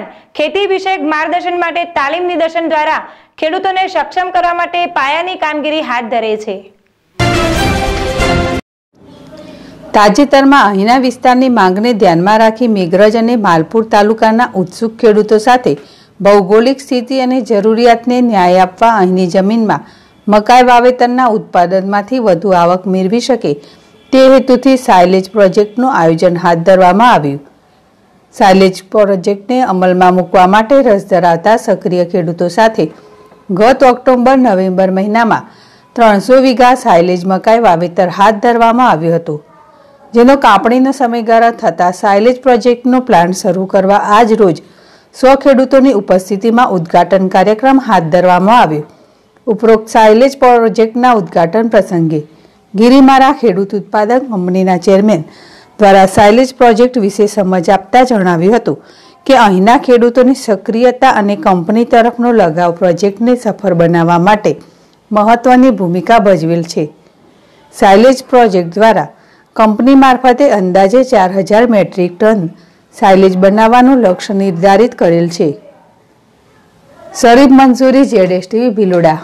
ઉપરાંત ખેતી વિષયક માર્ગદર્શન માટે તાલીમ નિદર્શન દ્વારા ખેડૂતોને સક્ષમ કરવા માટે પાયાની કામગીરી હાથ ધરે છે. તાજેતરમાં અહીંના વિસ્તારની માંગને ધ્યાનમાં રાખી મેઘરજ અને માલપુર તાલુકાના ઉત્સુક ખેડૂતો સાથે ભૌગોલિક સ્થિતિ અને જરૂરિયાતને ન્યાય આપવા અહીંની જમીનમાં મકાઈ વાવેતરના ઉત્પાદનમાંથી વધુ આવક મેળવી શકે તે હેતુથી સાયલેજ પ્રોજેક્ટનું આયોજન હાથ ધરવામાં આવ્યું. સાયલેજ પ્રોજેક્ટને અમલમાં મૂકવા માટે રસ ધરાવતા સક્રિય ખેડૂતો સાથે ગત ઓક્ટોબર-નવેમ્બર મહિનામાં 300 વીઘા સાયલેજ મકાઈ વાવેતર હાથ ધરવામાં આવ્યું હતું, જેનો કાપણીનો સમયગાળો થતાં સાયલેજ પ્રોજેક્ટનો પ્લાન્ટ શરૂ કરવા આજ રોજ 100 ખેડૂતોની ઉપસ્થિતિમાં ઉદ્ઘાટન કાર્યક્રમ હાથ ધરવામાં આવ્યો. ઉપરોક્ત સાયલેજ પ્રોજેક્ટના ઉદ્ઘાટન પ્રસંગે ગિરિમારા ખેડૂત ઉત્પાદક કંપનીના ચેરમેન દ્વારા સાયલેજ પ્રોજેક્ટ વિશે સમજ આપતા જણાવ્યું હતું કે અહીંના ખેડૂતોની સક્રિયતા અને કંપની તરફનો લગાવ પ્રોજેક્ટને સફળ બનાવવા માટે મહત્વની ભૂમિકા ભજવેલ છે. સાયલેજ પ્રોજેક્ટ દ્વારા કંપની મારફતે અંદાજે 4000 મેટ્રિક ટન સાયલેજ બનાવવાનું લક્ષ્ય નિર્ધારિત કરેલ છે. શરીફ મંસૂરી, ZSTV, ભિલોડા.